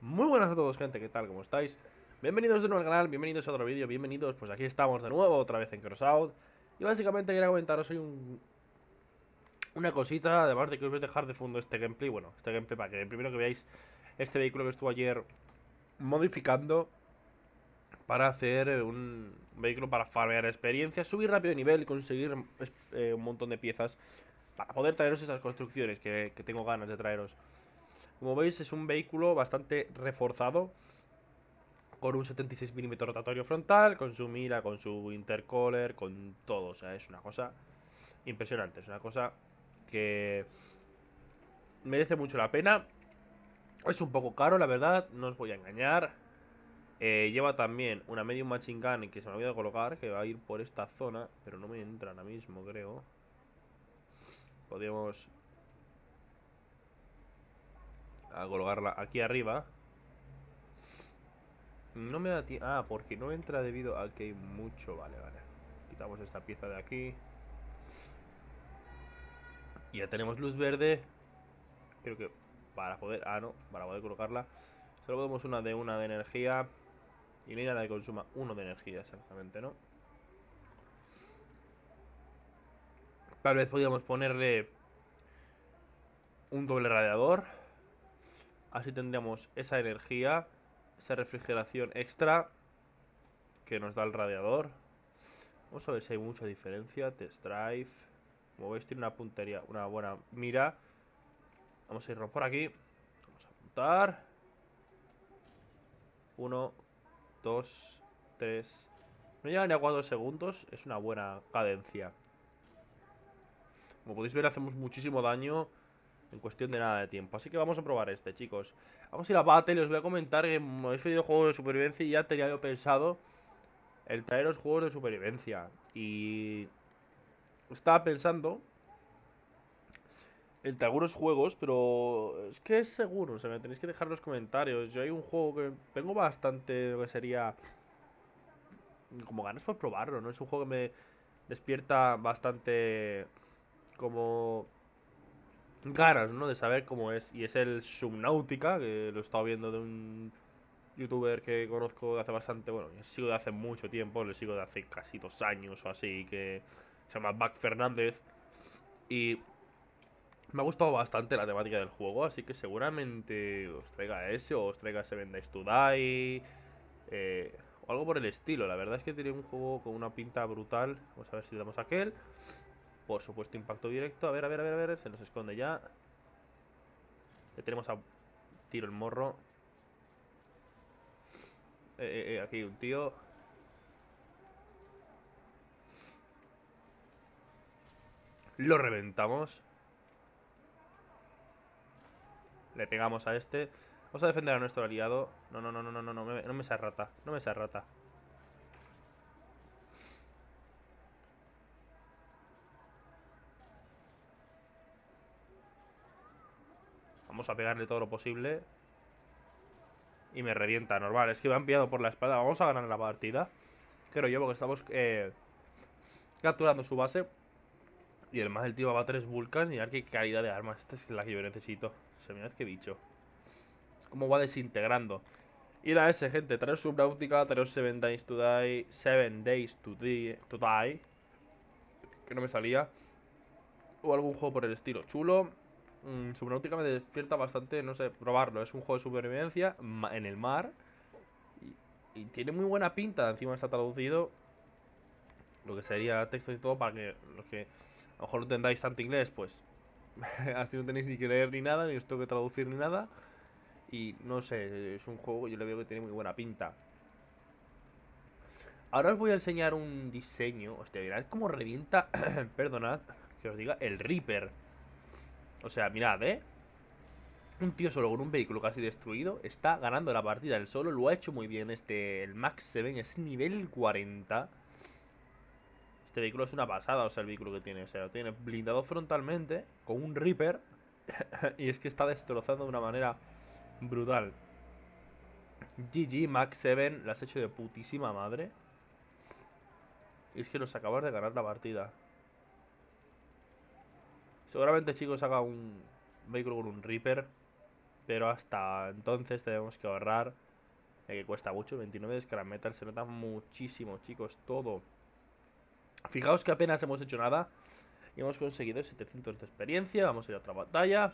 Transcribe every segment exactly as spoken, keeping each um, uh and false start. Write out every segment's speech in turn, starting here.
Muy buenas a todos, gente, ¿qué tal? ¿Cómo estáis? Bienvenidos de nuevo al canal, bienvenidos a otro vídeo, bienvenidos, pues aquí estamos de nuevo, otra vez en Crossout. Y básicamente quería comentaros hoy un... una cosita, además de que os voy a dejar de fondo este gameplay, bueno, este gameplay para que primero que veáis este vehículo que estuve ayer modificando para hacer un vehículo para farmear experiencias, subir rápido de nivel y conseguir eh, un montón de piezas para poder traeros esas construcciones que, que tengo ganas de traeros. Como veis, es un vehículo bastante reforzado, con un setenta y seis milímetros rotatorio frontal, con su mira, con su intercooler, con todo. O sea, es una cosa impresionante, es una cosa que merece mucho la pena. Es un poco caro, la verdad, no os voy a engañar. Eh, lleva también una medium machine gun que se me olvidó colocar, que va a ir por esta zona, pero no me entra ahora mismo, creo. Podríamos a colocarla aquí arriba. No me da tiempo. Ah, porque no entra debido a que hay mucho. Vale, vale. Quitamos esta pieza de aquí. Y ya tenemos luz verde. Creo que para poder... Ah, no, para poder colocarla. Solo podemos una de una de energía. Y línea de consuma uno de energía, exactamente, ¿no? Tal vez podríamos ponerle un doble radiador. Así tendríamos esa energía, esa refrigeración extra que nos da el radiador. Vamos a ver si hay mucha diferencia. Test drive. Como veis, tiene una puntería, una buena mira. Vamos a irnos por aquí. Vamos a apuntar. Uno, dos, tres. No llega ni a cuatro segundos. Es una buena cadencia. Como podéis ver, hacemos muchísimo daño en cuestión de nada de tiempo. Así que vamos a probar este, chicos. Vamos a ir a Battle. Os voy a comentar que me habéis pedido juegos de supervivencia y ya tenía yo pensado el traeros juegos de supervivencia. Y estaba pensando entre algunos juegos, pero es que es seguro, o sea, me tenéis que dejar en los comentarios. Yo hay un juego que tengo bastante, lo que sería como ganas por probarlo, ¿no? Es un juego que me despierta bastante como ganas, ¿no? De saber cómo es. Y es el Subnautica, que lo he estado viendo de un youtuber que conozco de hace bastante, bueno, sigo de hace mucho tiempo, le sigo de hace casi dos años o así, que se llama Buck Fernández. Y me ha gustado bastante la temática del juego, así que seguramente os traiga ese o os traiga siete Days to Die, eh, o algo por el estilo. La verdad es que tiene un juego con una pinta brutal. Vamos a ver si le damos a aquel. Por supuesto, impacto directo. A ver, a ver, a ver, a ver. Se nos esconde ya. Le tenemos a tiro el morro. Eh, eh, eh, aquí hay un tío. Lo reventamos. Le pegamos a este. Vamos a defender a nuestro aliado. No, no, no, no, no, no, no me, no me seas rata. No me seas rata. Vamos a pegarle todo lo posible. Y me revienta, normal. Es que me han pillado por la espada. Vamos a ganar la partida. Creo yo, porque estamos eh, capturando su base. Y además el tío va a tres Vulcans. Mirad qué calidad de armas. Esta es la que yo necesito. O sea, mirad qué bicho. Cómo va desintegrando. Y la S, gente. Traer Subnautica, traer siete Days to Die. siete Days to Die. To die que no me salía. O algún juego por el estilo. Chulo. Mm, Subnautica me despierta bastante, no sé, probarlo. Es un juego de supervivencia en el mar. Y, y tiene muy buena pinta. Encima está traducido. Lo que sería texto y todo para que los que a lo mejor no entendáis tanto inglés, pues así no tenéis ni que leer ni nada, ni os tengo que traducir ni nada. Y no sé, es un juego, yo le veo que tiene muy buena pinta. Ahora os voy a enseñar un diseño. Hostia, mirad cómo revienta, perdonad que os diga, el Reaper. O sea, mirad, eh un tío solo con un vehículo casi destruido está ganando la partida. El solo lo ha hecho muy bien este, el Max siete, es nivel cuarenta. Este vehículo es una pasada, o sea, el vehículo que tiene, o sea, lo tiene blindado frontalmente con un Reaper. Y es que está destrozando de una manera brutal. G G, Max siete, la has hecho de putísima madre. Y es que nos acabas de ganar la partida. Seguramente, chicos, haga un vehículo con un Reaper. pero hasta entonces tenemos que ahorrar, eh, que cuesta mucho, veintinueve de scrap metal, se nota muchísimo, chicos, todo. Fijaos que apenas hemos hecho nada y hemos conseguido setecientos de experiencia. Vamos a ir a otra batalla.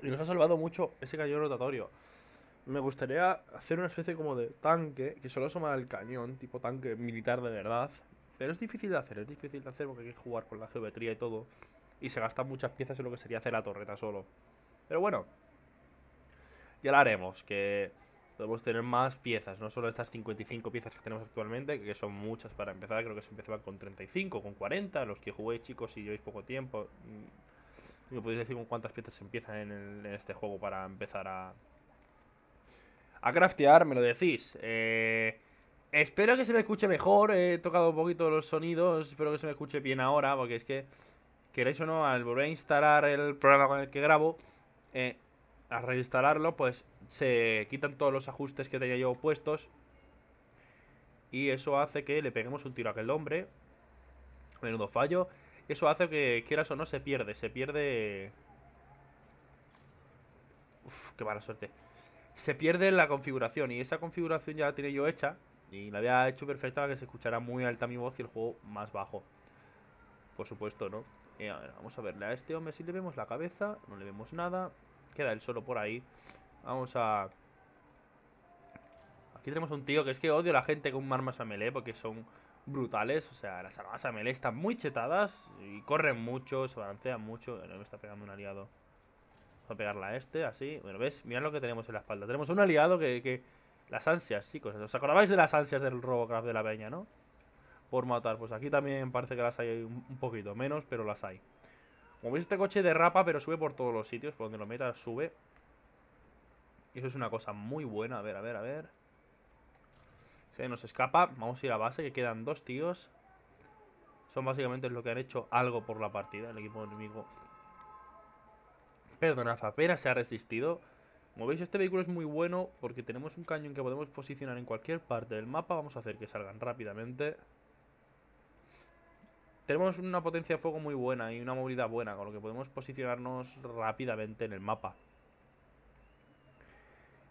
Y nos ha salvado mucho ese cañón rotatorio. Me gustaría hacer una especie como de tanque, que solo asoma el cañón, tipo tanque militar de verdad. Pero es difícil de hacer, es difícil de hacer porque hay que jugar con la geometría y todo. Y se gastan muchas piezas en lo que sería hacer la torreta solo. Pero bueno, ya la haremos, que podemos tener más piezas, no solo estas cincuenta y cinco piezas que tenemos actualmente, que son muchas para empezar. Creo que se empezaba con treinta y cinco, con cuarenta, los que juguéis, chicos, si lleváis poco tiempo. Me podéis decir con cuántas piezas se empiezan en, el, en este juego para empezar a a craftear, me lo decís. eh, Espero que se me escuche mejor, he tocado un poquito los sonidos, espero que se me escuche bien ahora, porque es que, queréis o no, al volver a instalar el programa con el que grabo, eh, al reinstalarlo, pues se quitan todos los ajustes que tenía yo puestos. Y eso hace que le peguemos un tiro a aquel hombre. Menudo fallo. Eso hace que, quieras o no, se pierde. Se pierde... Uf, qué mala suerte. Se pierde la configuración. Y esa configuración ya la tenía yo hecha. Y la había hecho perfecta para que se escuchara muy alta mi voz y el juego más bajo. Por supuesto, ¿no? Eh, a ver, vamos a verle a este hombre si le vemos la cabeza. No le vemos nada. Queda él solo por ahí. Vamos a... Aquí tenemos un tío que es que odio a la gente con armas a melee porque son brutales. O sea, las armas a melee están muy chetadas y corren mucho, se balancean mucho. Bueno, me está pegando un aliado. Vamos a pegarla a este, así. Bueno, ¿ves? Mirad lo que tenemos en la espalda. Tenemos un aliado que... que... Las ansias, chicos. ¿Os acordabais de las ansias del Robocraft de la peña, no? Por matar. Pues aquí también parece que las hay un poquito menos, pero las hay. Como veis, este coche derrapa, pero sube por todos los sitios. Por donde lo metas, sube. Y eso es una cosa muy buena. A ver, a ver, a ver. Se nos escapa. Vamos a ir a base, que quedan dos tíos. Son básicamente lo que han hecho algo por la partida, el equipo enemigo. Perdonad, apenas se ha resistido. Como veis, este vehículo es muy bueno porque tenemos un cañón que podemos posicionar en cualquier parte del mapa. Vamos a hacer que salgan rápidamente. Tenemos una potencia de fuego muy buena y una movilidad buena, con lo que podemos posicionarnos rápidamente en el mapa.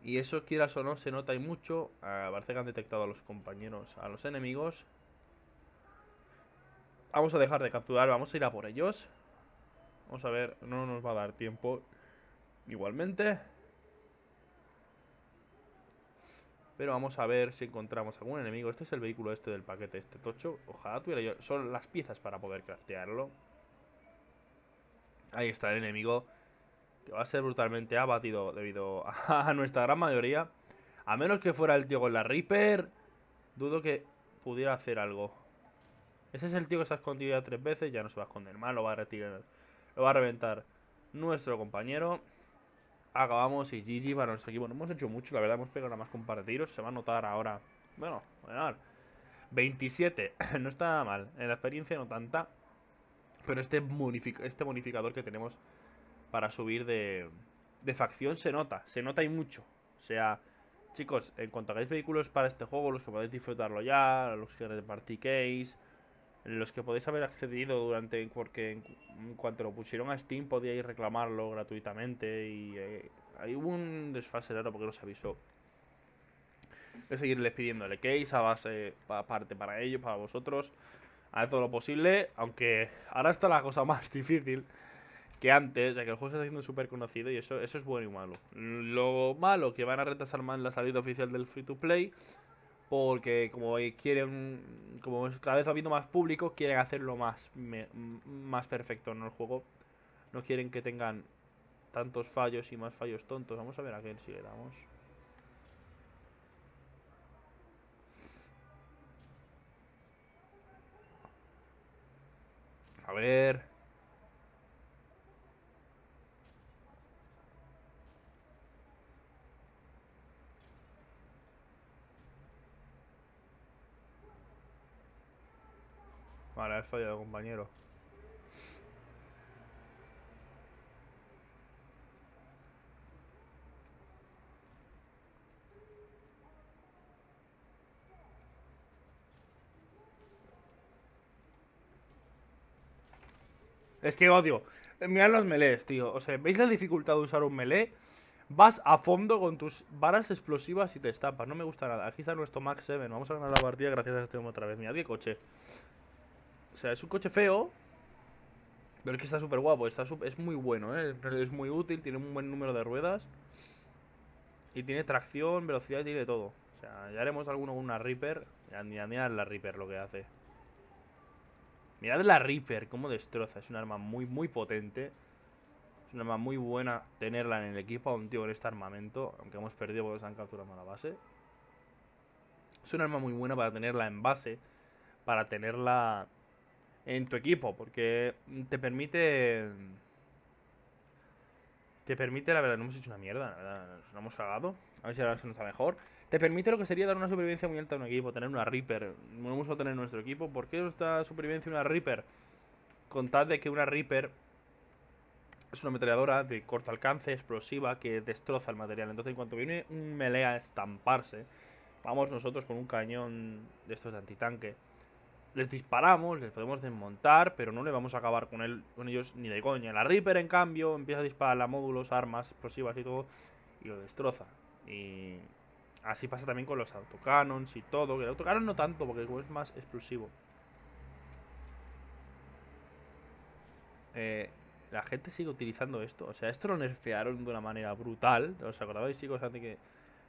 Y eso, quieras o no, se nota y mucho. Ah, parece que han detectado a los compañeros, a los enemigos. Vamos a dejar de capturar, vamos a ir a por ellos. Vamos a ver, no nos va a dar tiempo igualmente. Pero vamos a ver si encontramos algún enemigo. Este es el vehículo este del paquete, este tocho. Ojalá tuviera yo... Son las piezas para poder craftearlo. Ahí está el enemigo, que va a ser brutalmente abatido debido a nuestra gran mayoría. A menos que fuera el tío con la Reaper, dudo que pudiera hacer algo. Ese es el tío que se ha escondido ya tres veces. Ya no se va a esconder más, lo va a retirar. Lo va a reventar nuestro compañero. Acabamos y G G para nuestro equipo. No hemos hecho mucho, la verdad, hemos pegado nada más con un par de tiros. Se va a notar ahora. Bueno, bueno, veintisiete. No está mal, en la experiencia no tanta. Pero este, bonific este bonificador que tenemos para subir de, de facción se nota, se nota y mucho. O sea, chicos, en cuanto hagáis vehículos para este juego, los que podéis disfrutarlo ya, los que repartiquéis, los que podéis haber accedido durante, porque en, en cuanto lo pusieron a Steam podíais reclamarlo gratuitamente. Y eh, hay un desfase raro porque no se avisó. De seguirles pidiéndole case a base, aparte para ellos, para vosotros, haré todo lo posible. Aunque ahora está la cosa más difícil que antes, ya que el juego se está haciendo súper conocido. Y eso, eso es bueno y malo. Lo malo, que van a retrasar más la salida oficial del free to play, porque como quieren, como cada vez va habiendo más público, quieren hacerlo más, me, más perfecto, ¿no? El juego. No quieren que tengan tantos fallos y más fallos tontos. Vamos a ver a quién si le damos. A ver... Vale, ha fallado, compañero. Es que odio. Mirad los melees, tío. O sea, ¿veis la dificultad de usar un melee? Vas a fondo con tus varas explosivas y te estampas. No me gusta nada. Aquí está nuestro Max siete. Vamos a ganar la partida gracias a este hombre otra vez. Mirad qué coche. O sea, es un coche feo, pero es que está súper guapo. Está su... Es muy bueno, ¿eh? Es muy útil. Tiene un buen número de ruedas. Y tiene tracción, velocidad y tiene todo. O sea, ya haremos alguno con una Reaper. Mirad la Reaper lo que hace. Mirad la Reaper, cómo destroza. Es un arma muy, muy potente. Es un arma muy buena tenerla en el equipo a un tío con este armamento. Aunque hemos perdido porque se han capturado a la base. Es un arma muy buena para tenerla en base. Para tenerla en tu equipo. Porque te permite... Te permite, la verdad, no hemos hecho una mierda, la verdad, nos hemos cagado. A ver si ahora se nos está mejor. Te permite lo que sería dar una supervivencia muy alta a un equipo, tener una Reaper. No hemos a tener nuestro equipo. ¿Por qué esta supervivencia una Reaper? Con tal de que una Reaper es una ametralladora de corto alcance, explosiva, que destroza el material. Entonces, en cuanto viene un melee a estamparse, vamos nosotros con un cañón de estos de antitanque. Les disparamos, les podemos desmontar, pero no le vamos a acabar con, él, con ellos ni de coña. La Reaper, en cambio, empieza a disparar a módulos, armas, explosivas y todo, y lo destroza. Y así pasa también con los autocannons y todo. Que el autocannon no tanto, porque es más explosivo. Eh, la gente sigue utilizando esto. O sea, esto lo nerfearon de una manera brutal. ¿Os acordáis, chicos, antes que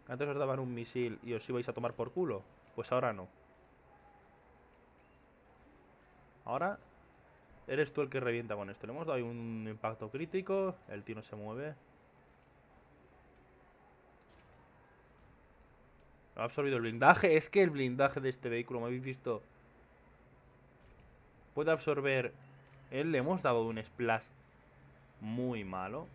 antes os daban un misil y os ibais a tomar por culo? Pues ahora no. Ahora eres tú el que revienta con esto. Le hemos dado un impacto crítico. El tío no se mueve. Lo ha absorbido el blindaje. Es que el blindaje de este vehículo, me habéis visto, puede absorber. Él le hemos dado un splash muy malo.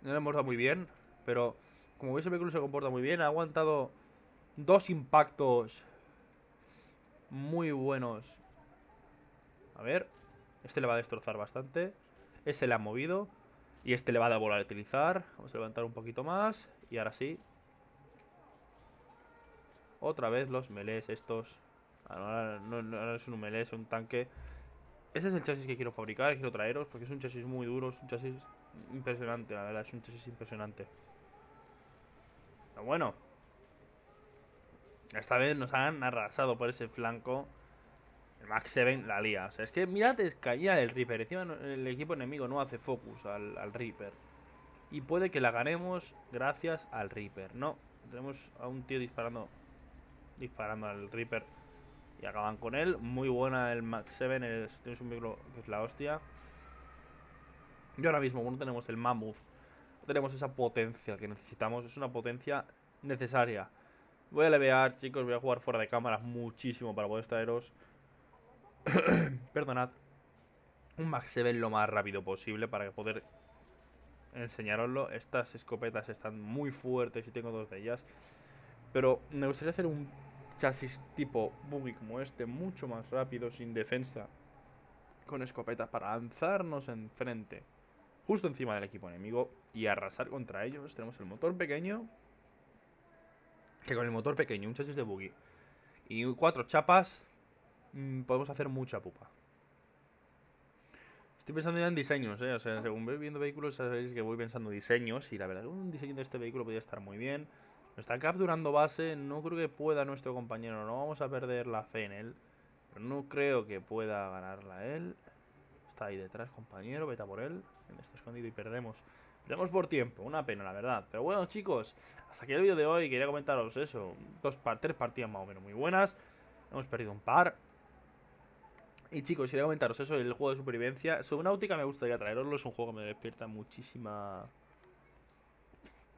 No le hemos dado muy bien, pero como veis el vehículo se comporta muy bien. Ha aguantado dos impactos muy buenos. A ver, este le va a destrozar bastante. Ese le ha movido. Y este le va a dar volar a utilizar. Vamos a levantar un poquito más. Y ahora sí. Otra vez los melees estos. Ahora no, no, no es un melee, es un tanque. Este es el chasis que quiero fabricar, quiero traeros, porque es un chasis muy duro, es un chasis impresionante, la verdad, es un chasis impresionante. Pero bueno, esta vez nos han arrasado por ese flanco. El Max siete la lía, o sea, es que mirad, es cañar el Reaper, encima el equipo enemigo no hace focus al, al Reaper. Y puede que la ganemos gracias al Reaper, no, tenemos a un tío disparando, disparando al Reaper. Y acaban con él. Muy buena el Max siete. Este es un vehículo que es la hostia. Y ahora mismo no tenemos el Mammoth. No tenemos esa potencia que necesitamos. Es una potencia necesaria. Voy a levear, chicos. Voy a jugar fuera de cámaras muchísimo para poder traeros perdonad, un Max siete lo más rápido posible para poder enseñaroslo. Estas escopetas están muy fuertes y tengo dos de ellas. Pero me gustaría hacer un chasis tipo buggy como este, mucho más rápido, sin defensa, con escopetas para lanzarnos enfrente, justo encima del equipo enemigo y arrasar contra ellos. Tenemos el motor pequeño, que con el motor pequeño, un chasis de buggy y cuatro chapas, mmm, podemos hacer mucha pupa. Estoy pensando ya en diseños, ¿eh? O sea, según voy viendo vehículos, sabéis que voy pensando diseños y la verdad, un diseño de este vehículo podría estar muy bien. Está capturando base, no creo que pueda nuestro compañero, no vamos a perder la fe en él. Pero no creo que pueda ganarla él. Está ahí detrás, compañero, vete a por él. Está escondido y perdemos. Perdemos por tiempo, una pena la verdad. Pero bueno, chicos, hasta aquí el vídeo de hoy. Quería comentaros eso, dos par tres partidas más o menos muy buenas. Hemos perdido un par. Y chicos, quería comentaros eso, el juego de supervivencia. Subnautica me gustaría traeroslo, es un juego que me despierta muchísima...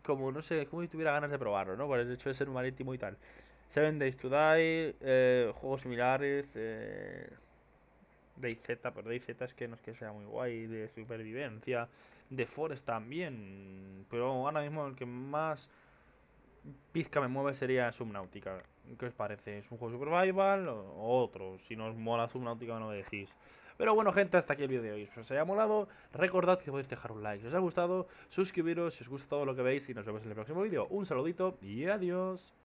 Como, no sé, como si tuviera ganas de probarlo, ¿no? Por el hecho de ser marítimo y tal. Seven Days to Die, eh, juegos similares, eh, Day zeta, pero Day zeta es que no es que sea muy guay, de supervivencia. The Forest también, pero ahora mismo el que más pizca me mueve sería Subnautica. ¿Qué os parece? ¿Es un juego survival o otro? Si no os mola Subnautica no me decís. Pero bueno, gente, hasta aquí el vídeo de hoy. Si os haya molado, recordad que podéis dejar un like. Si os ha gustado, suscribiros si os gusta todo lo que veis y nos vemos en el próximo vídeo. Un saludito y adiós.